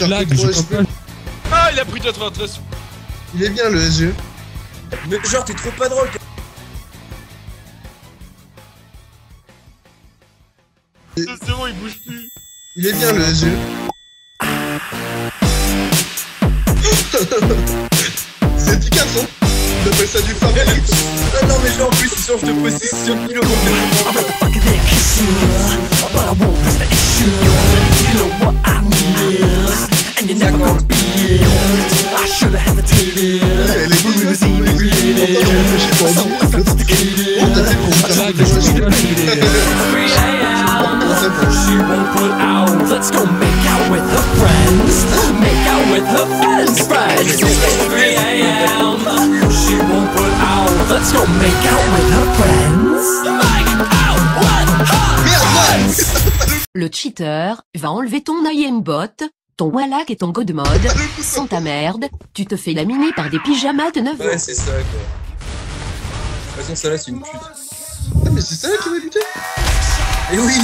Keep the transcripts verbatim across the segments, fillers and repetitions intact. je lag, je comprends pas. Ah, il a pris quatre-vingt-treize. Il est bien le S G. Mais genre, t'es trop pas drôle. C'est bon, il bouge plus. Il est bien le S G. C'est efficace, hein. J'appelle ça du farming. Non, non, mais genre, en plus, il change de position kilo Let's go make out with her friends. Make out with her friends. Friends. It's three A M She won't put out. Let's go make out with her friends. Make out with her friends. Le cheater va enlever ton I M bot, ton Wallach et ton Godmode. Sans ta merde, tu te fais laminer par des pyjamas de neuf ans. Ouais, c'est ça, quoi. De toute façon, celle-là, c'est une pute. Ah, mais c'est celle-là qui m'a buté. Eh oui.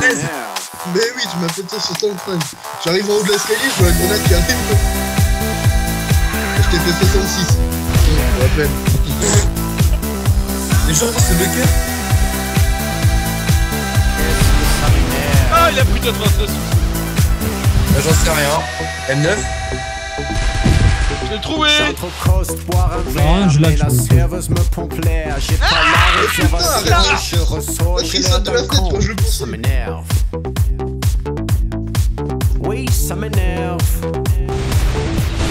Mais oui, tu m'as fait ça sur soixante-cinq. J'arrive en haut de l'escalier, je vois la grenade qui arrive. Je t'ai fait soixante-six. Je rappelle. Les gens, c'est le cœur. Ah, il a pris quatre-vingt-treize. Bah, j'en sais rien. M neuf. Je l'ai trouvé. Non, je l'ai trouvé. Ah, putain, arrête. La tristesse de la fête quand je pense. Ça m'énerve. Oui, ça m'énerve.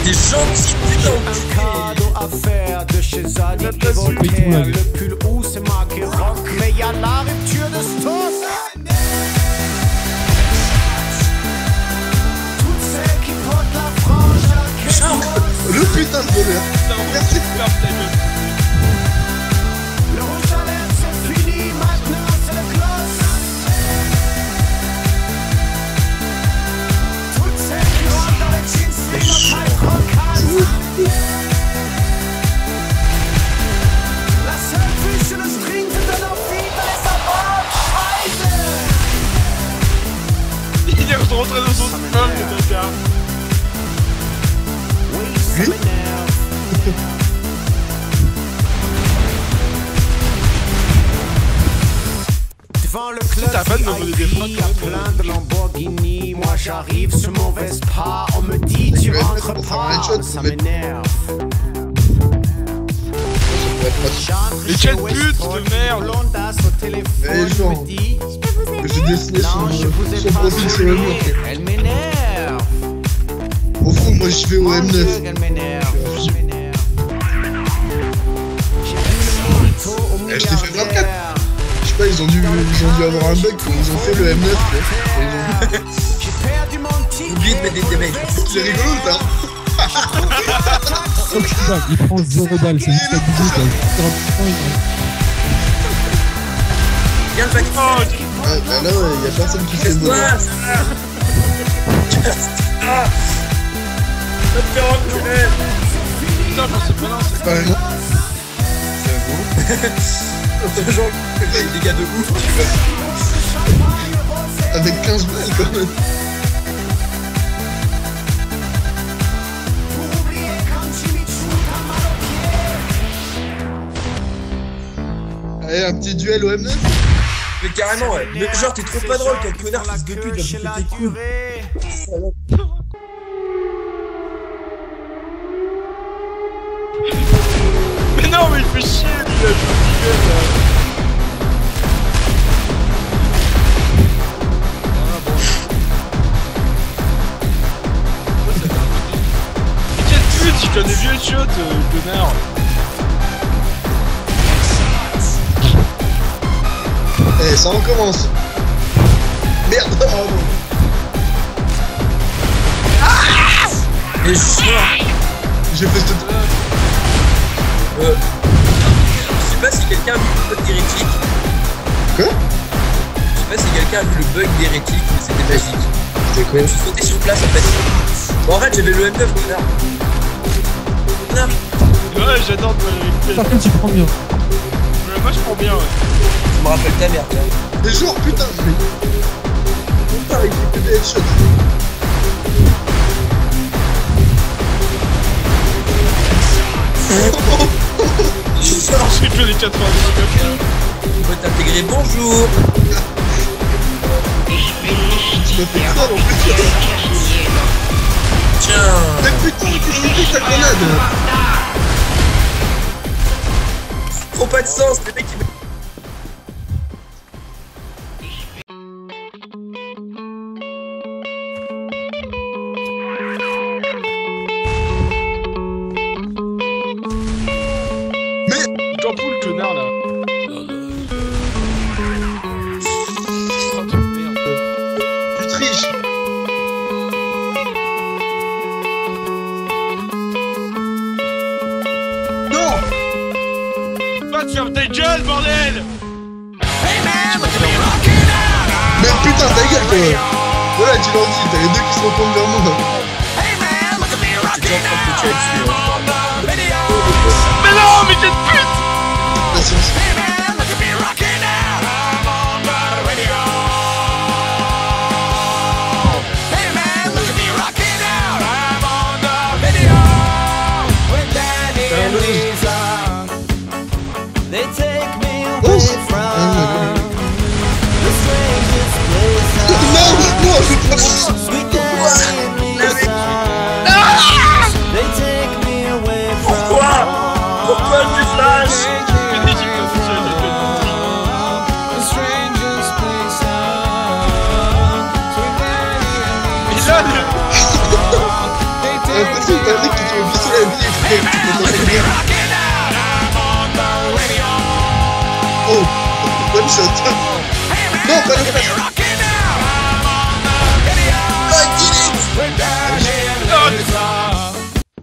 Des gentils putains. Un cadeau à faire de chez Adi et Voltaire. Le pull où c'est marqué rock, mais y'a la rupture de stock. Toutes celles qui portent la frange à la queue. Le putain de voleur. Merci de faire ta gueule. Il est rentré dans son spam, le gars. Lui ? Devant le club, t'as pas de nombre de défauts. Il y a plein de Lamborghini. Moi j'arrive sur mon Vespa. On me dit tu rentres pas. Ça m'énerve. Mais quelle pute de merde! Mais genre, j'ai dessiné son profil sur le mur. Elle m'énerve! Au fond, moi je vais au M neuf. Eh, je t'ai fait vingt-quatre! Je sais pas, ils ont dû, ils ont dû avoir un bug quand ils ont fait le M neuf. Oublie de mettre des mecs. C'est rigolo, ça! Il prend zéro balle, c'est juste à dix-huit. Viens le backpack. Ah bah là, il y a personne qui fait le bon. Ah, ça te fait enculer. Putain, j'en sais pas là, c'est pas bon. C'est bon. Genre, les gars de ouf. Avec quinze balles quand même. Allez, un petit duel au M neuf. Mais carrément, ouais. Mais genre, t'es trop pas drôle, quel connard fils de pute, j'ai pété tes couilles. Mais non, mais il fait chier, lui, là, je me là. Mais quelle pute, je connais vieux shot, euh, connard. Eh, ça recommence. Merde, oh non. Et je suis mort. J'ai fait ce truc. Euh... Je sais pas si quelqu'un a vu le bug d'hérétique. Quoi? Je sais pas si quelqu'un a vu le bug d'hérétique, mais c'était magique. C'était quoi? Je suis sauté sur place en fait. Bon, en fait, j'avais le M neuf, connard. Ouais, j'adore de la vérité. Tu prends bien. Moi je prends bien, ouais. Je me rappelle ta merde. Des jours, putain, mais... putain, il est plus headshot. J'ai plus les quatre-vingts. On peut t'intégrer, bonjour. Je me fais ça en plus. Tiens. Mais putain, qu'est-ce que c'est ta grenade? Trop pas de sens, les mecs qui... Des gueules, bordel! Merde, putain, ta gueule, quand même! Voilà, tu l'en dis, t'as les deux qui se retournent vers moi! Mais non, mais t'es de pute! Patience. Oh, bonne shot. Non, pas le flash.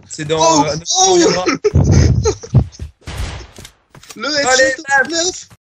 C'est dans... Oh, euh, oh. Le F neuf.